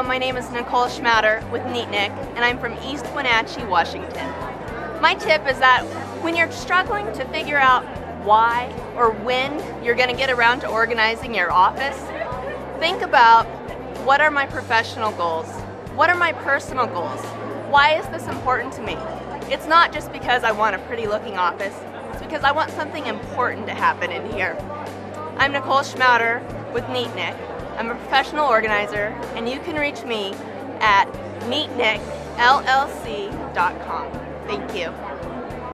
Hello, my name is Nicole Schmauder with Neatnik, and I'm from East Wenatchee, Washington. My tip is that when you're struggling to figure out why or when you're going to get around to organizing your office, think about, what are my professional goals? What are my personal goals? Why is this important to me? It's not just because I want a pretty looking office, it's because I want something important to happen in here. I'm Nicole Schmauder with Neatnik. I'm a professional organizer, and you can reach me at neatnikllc.com. Thank you.